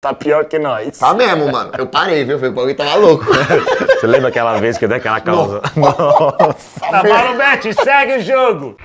Tá pior que nós. Tá mesmo, mano. Eu parei, viu? O bagulho tava louco. Você lembra aquela vez que eu dei aquela causa? Nossa. Tá, Mauro Beting, segue o jogo.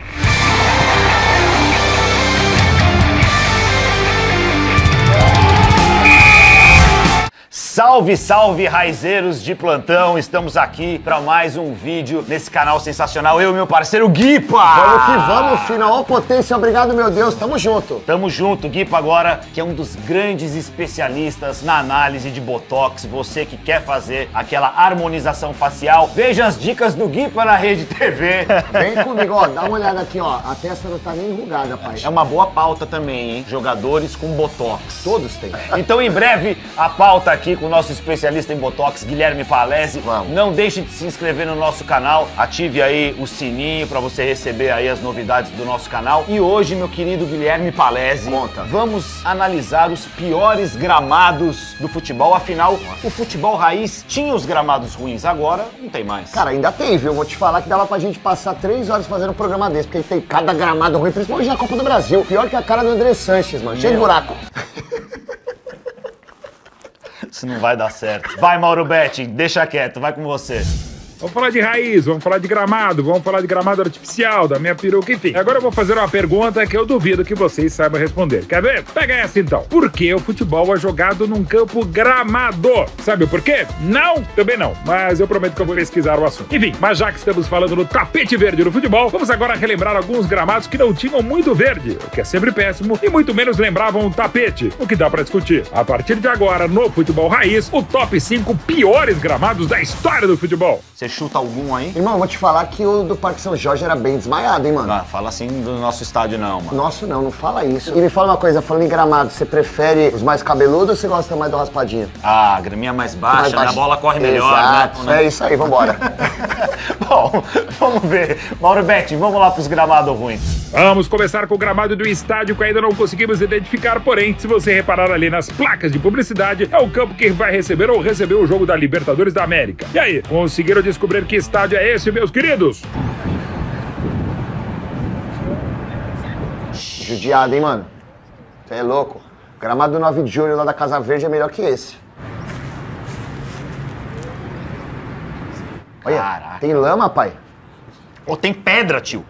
Salve, salve, raizeiros de plantão! Estamos aqui para mais um vídeo nesse canal sensacional. Eu e meu parceiro Guipa! Vamos que vamos, final potência, obrigado, meu Deus, tamo junto! Tamo junto, Guipa agora, que é um dos grandes especialistas na análise de Botox. Você que quer fazer aquela harmonização facial, veja as dicas do Guipa na Rede TV. Vem comigo, ó, dá uma olhada aqui, ó, a testa não tá nem enrugada, pai. É uma boa pauta também, hein? Jogadores com Botox. Todos têm. Então, em breve, a pauta aqui com o nosso especialista em Botox, Guilherme Palesi. Vamos. Não deixe de se inscrever no nosso canal, ative aí o sininho pra você receber aí as novidades do nosso canal. E hoje, meu querido Guilherme Palesi, vamos analisar os piores gramados do futebol. Afinal, o futebol raiz tinha os gramados ruins, agora não tem mais. Cara, ainda tem, viu? Vou te falar que dava pra gente passar 3 horas fazendo um programa desse, porque tem cada gramado ruim, principalmente na Copa do Brasil. Pior que a cara do André Sanches, mano. Cheio de buraco. Isso não vai dar certo. Vai, Mauro Beting, deixa quieto, vai com você. Vamos falar de raiz, vamos falar de gramado, vamos falar de gramado artificial, da minha peruca, enfim. Agora eu vou fazer uma pergunta que eu duvido que vocês saibam responder. Quer ver? Pega essa então. Por que o futebol é jogado num campo gramado? Sabe por quê? Não? Também não. Mas eu prometo que eu vou pesquisar o assunto. Enfim, mas já que estamos falando no tapete verde no futebol, vamos agora relembrar alguns gramados que não tinham muito verde, o que é sempre péssimo, e muito menos lembravam o tapete, o que dá pra discutir. A partir de agora, no futebol raiz, o top 5 piores gramados da história do futebol. Você chuta algum aí? Irmão, vou te falar que o do Parque São Jorge era bem desmaiado, hein, mano? Ah, fala assim do nosso estádio não, mano. Nosso não, não fala isso. E me fala uma coisa, falando em gramado, você prefere os mais cabeludos ou você gosta mais do raspadinho? Ah, graminha mais baixa, a bola corre melhor, exato, né? É isso aí, vambora. Bom, vamos ver. Mauro Beting, vamos lá pros gramados ruins. Vamos começar com o gramado do estádio que ainda não conseguimos identificar, porém, se você reparar ali nas placas de publicidade, é o campo que vai receber ou recebeu o jogo da Libertadores da América. E aí, conseguiram descobrir que estádio é esse, meus queridos? Judiado, hein, mano? Você é louco. O gramado do 9 de julho lá da Casa Verde é melhor que esse. Olha, caraca. Tem lama, pai? Ou tem pedra, tio?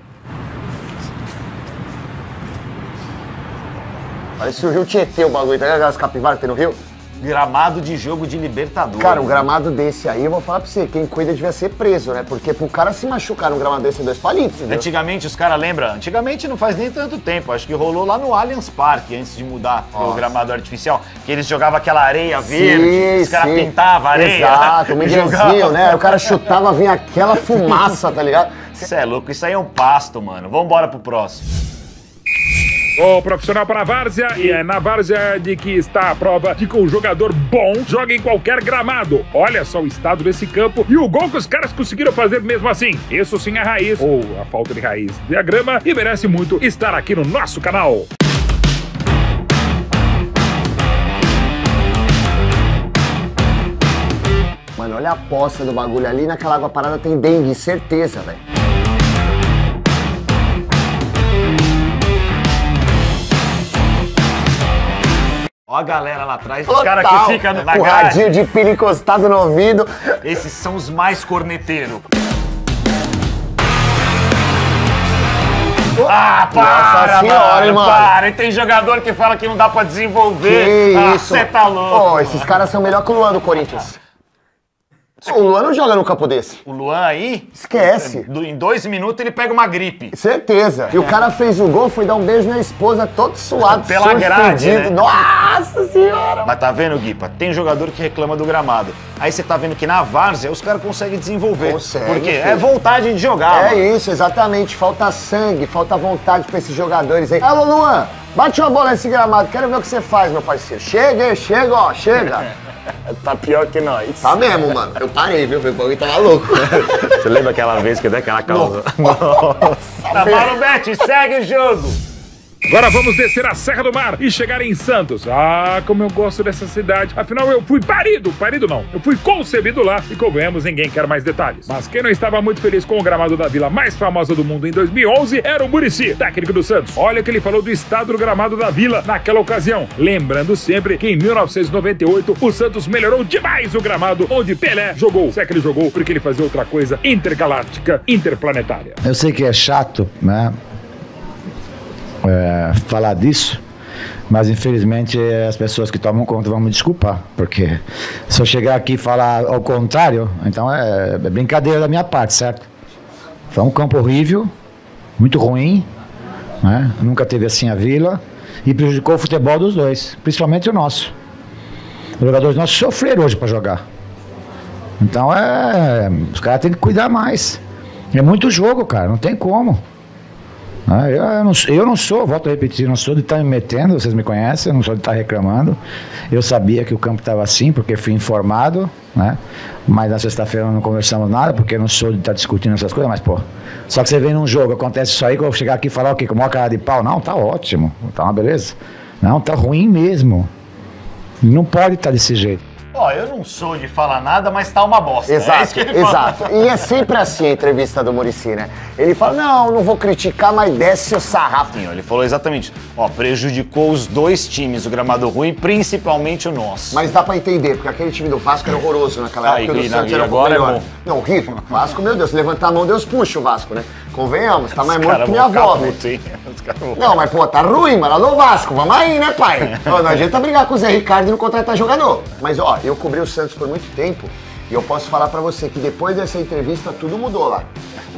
Parece o Rio Tietê o bagulho, tá ligado? As capivaras que tem no Rio? Gramado de jogo de Libertadores. Cara, um gramado desse aí, eu vou falar pra você, quem cuida devia ser preso, né? Porque pro cara se machucar num gramado desse é 2 palitos, entendeu? Antigamente, os caras lembram, antigamente não faz nem tanto tempo, acho que rolou lá no Allianz Parque, antes de mudar pro gramado artificial, que eles jogavam aquela areia verde, sim, os caras pintavam areia. Exato, um jogavam, né? O cara chutava, vinha aquela fumaça, tá ligado? Isso é louco, isso aí é um pasto, mano. Vambora pro próximo. O profissional para a várzea, e é na várzea de que está a prova de que um jogador bom joga em qualquer gramado. Olha só o estado desse campo e o gol que os caras conseguiram fazer mesmo assim. Isso sim é raiz, ou a falta de raiz da grama, e merece muito estar aqui no nosso canal. Mano, olha a poça do bagulho ali, naquela água parada tem dengue, certeza, velho. Ó a galera lá atrás, total. Os caras que ficam na grade. O radinho de pilha encostado no ouvido. Esses são os mais corneteiros. Ah, para, mano, para. E tem jogador que fala que não dá pra desenvolver. Que isso? Você tá louco. Oh, esses caras são melhor que o Luan do Corinthians. O Luan não joga no campo desse. O Luan aí... Esquece. Em 2 minutos ele pega uma gripe. Certeza. E o cara fez o gol, foi dar um beijo na esposa, todo suado, pela grade, né? Nossa senhora! Mas tá vendo, Guipa? Tem jogador que reclama do gramado. Aí você tá vendo que na várzea os caras conseguem desenvolver. Consegue, porque filho. É vontade de jogar. É mano. Isso, exatamente. Falta sangue, falta vontade pra esses jogadores aí. Alô, Luan, bate uma bola nesse gramado. Quero ver o que você faz, meu parceiro. Chega, chega, ó, chega. Tá pior que nós. Tá mesmo, mano. Eu parei, viu? O bagulho tava louco. Você lembra aquela vez que eu dei aquela causa? Nossa. Tá, Mauro Beting, segue o jogo. Agora vamos descer a Serra do Mar e chegar em Santos. Ah, como eu gosto dessa cidade. Afinal, eu fui parido não. Eu fui concebido lá e, convenhamos, ninguém quer mais detalhes. Mas quem não estava muito feliz com o gramado da vila mais famosa do mundo em 2011 era o Muricy, técnico do Santos. Olha o que ele falou do estado do gramado da vila naquela ocasião. Lembrando sempre que em 1998 o Santos melhorou demais o gramado onde Pelé jogou. Se é que ele jogou, porque ele fazia outra coisa intergaláctica, interplanetária. Eu sei que é chato, né? Falar disso, mas infelizmente as pessoas que tomam conta vão me desculpar, porque se eu chegar aqui e falar ao contrário, então é brincadeira da minha parte, certo? Foi um campo horrível, muito ruim, né? Nunca teve assim a vila, e prejudicou o futebol dos dois, principalmente o nosso. Os jogadores nossos sofreram hoje para jogar, então os caras têm que cuidar mais, é muito jogo, cara, não tem como. Eu não sou, volto a repetir, não sou de estar me metendo, vocês me conhecem, eu não sou de estar reclamando. Eu sabia que o campo estava assim, porque fui informado, né? Mas na sexta-feira não conversamos nada, porque eu não sou de estar discutindo essas coisas, mas pô, só que você vem num jogo, acontece isso aí, que eu vou chegar aqui e falar o quê? Com a maior cara de pau? Não, tá ótimo, tá uma beleza. Não, tá ruim mesmo. Não pode estar desse jeito. Ó, eu não sou de falar nada, mas tá uma bosta. Exato, é exato. E é sempre assim a entrevista do Muricy, né? Ele fala, não, não vou criticar, mas desce o sarrafo. Sim, ele falou exatamente. Ó, prejudicou os dois times, o gramado ruim, principalmente o nosso. Mas dá pra entender, porque aquele time do Vasco era horroroso naquela época, do Santos era agora melhor. É bom. Não, horrível. Vasco, meu Deus, se levantar a mão, Deus puxa o Vasco, né? Convenhamos, tá mais morto que minha avó. Não, mas pô, tá ruim, mano. Alô, Vasco, vamos aí, né, pai? Não adianta brigar com o Zé Ricardo e não contratar jogador. Mas ó, eu cobri o Santos por muito tempo e eu posso falar pra você que depois dessa entrevista tudo mudou lá.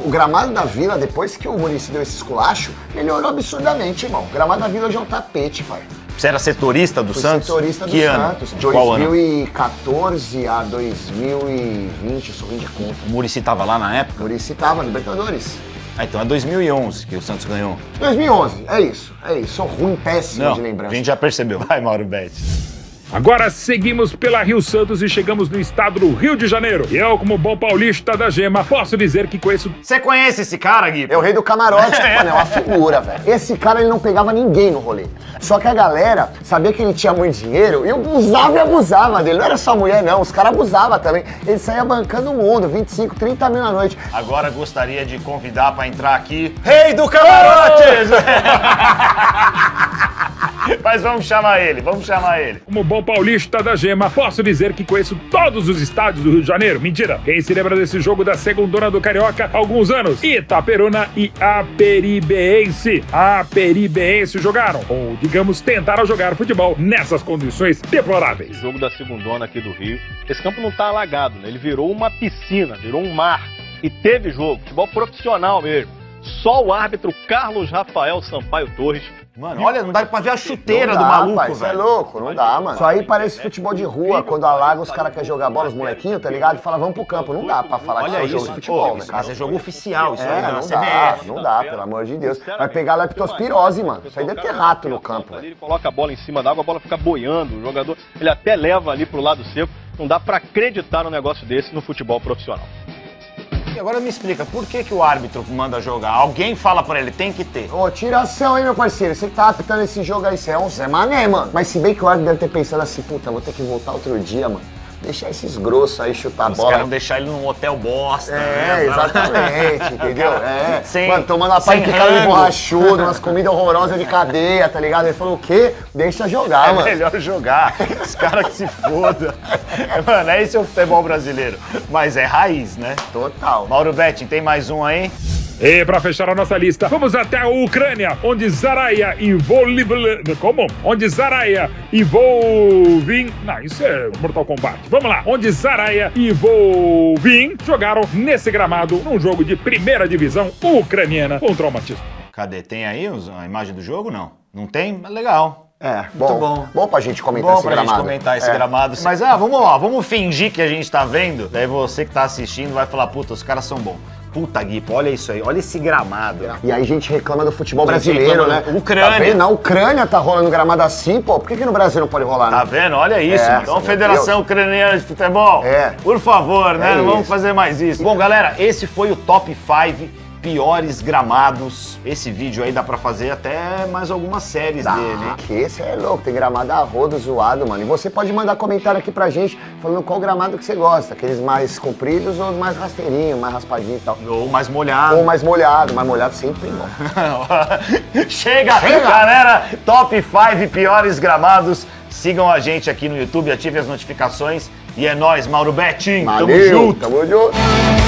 O gramado da vila, depois que o Muricy deu esse esculacho, melhorou absurdamente, irmão. O gramado da vila hoje é um tapete, pai. Você era setorista do Santos? Setorista do Santos. De 2014 a 2020, sou ruim de conta. O Muricy tava lá na época? O Muricy tava, Libertadores. Ah, então é 2011 que o Santos ganhou. 2011, é isso, é isso. Sou ruim, péssimo de lembrança. A gente já percebeu. Vai, Mauro Beting. Agora seguimos pela Rio Santos e chegamos no estado do Rio de Janeiro. E eu, como bom paulista da gema, posso dizer que conheço... Você conhece esse cara, Gui? É o rei do camarote, mano, é uma figura, velho. Esse cara, ele não pegava ninguém no rolê. Só que a galera sabia que ele tinha muito dinheiro e abusava dele. Não era só mulher, não. Os caras abusavam também. Ele saía bancando o mundo, 25, 30 mil na noite. Agora gostaria de convidar pra entrar aqui... Rei do camarote! Mas vamos chamar ele, vamos chamar ele. Como bom paulista da gema, posso dizer que conheço todos os estádios do Rio de Janeiro. Mentira. Quem se lembra desse jogo da segundona do Carioca há alguns anos? Itaperuna e Aperibeense. Aperibeense jogaram, ou digamos, tentaram jogar futebol nessas condições deploráveis. Esse jogo da segundona aqui do Rio, esse campo não tá alagado, né? Ele virou uma piscina, virou um mar. E teve jogo, futebol profissional mesmo. Só o árbitro Carlos Rafael Sampaio Torres. Mano, olha, não dá pra ver a chuteira do maluco, velho. Isso é louco, não dá, mano. Isso aí parece futebol de rua, quando alaga os caras querem jogar bola, os molequinhos, tá ligado? E fala, vamos pro campo. Não dá pra falar que é jogo de futebol, velho. Mas é jogo oficial, isso aí, não dá, não dá, pelo amor de Deus. Vai pegar leptospirose, mano. Isso aí deve ter rato no campo. Ele coloca a bola em cima d'água, a bola fica boiando, o jogador, ele até leva ali pro lado seco. Não dá pra acreditar num negócio desse no futebol profissional. Agora me explica, por que que o árbitro manda jogar? Alguém fala pra ele, tem que ter. Ô, tiração, hein, meu parceiro? Você tá apitando esse jogo aí, você é um Zé Mané, mano. Mas se bem que o árbitro deve ter pensado assim, puta, vou ter que voltar outro dia, mano. Deixar esses grossos aí chutar a bola. Os caras deixar ele num hotel bosta. É, né, exatamente, entendeu? É. Sem, mano, tomando a parte de cara de borrachudo, umas comidas horrorosas de cadeia, tá ligado? Ele falou, o quê? Deixa jogar, mano. É melhor jogar. Os caras que se foda. Mano, é esse o futebol brasileiro. Mas é raiz, né? Total. Mauro Beting, tem mais um aí? E pra fechar a nossa lista, vamos até a Ucrânia, onde Zaraya e Volvin... Não, isso é Mortal Kombat. Vamos lá. Onde Zaraya e Volvin jogaram nesse gramado num jogo de primeira divisão ucraniana contra o Matismo. Cadê? Tem aí a imagem do jogo? Não. Não tem? Legal. É, bom pra gente comentar esse gramado. Mas vamos lá, vamos fingir que a gente tá vendo. Daí você que tá assistindo vai falar, puta, os caras são bons. Puta, Gui, olha isso aí, olha esse gramado. E aí a gente reclama do futebol brasileiro, né? Ucrânia. Tá vendo? Na Ucrânia tá rolando gramado assim, pô. Por que que no Brasil não pode rolar, né? Tá vendo? Olha isso. Então, Federação Ucraniana de Futebol, por favor, né? Não vamos fazer mais isso. Bom, galera, esse foi o Top 5 piores gramados. Esse vídeo aí dá pra fazer até mais algumas séries dele, hein? Que esse é louco, tem gramado a rodo, zoado, mano. E você pode mandar comentário aqui pra gente falando qual gramado que você gosta. Aqueles mais compridos ou mais rasteirinho, mais raspadinho e tal. Ou mais molhado. Ou mais molhado. Mais molhado sempre, irmão. Chega, galera! Top 5 piores gramados. Sigam a gente aqui no YouTube, ativem as notificações. E é nóis, Mauro Beting. Valeu, tamo junto!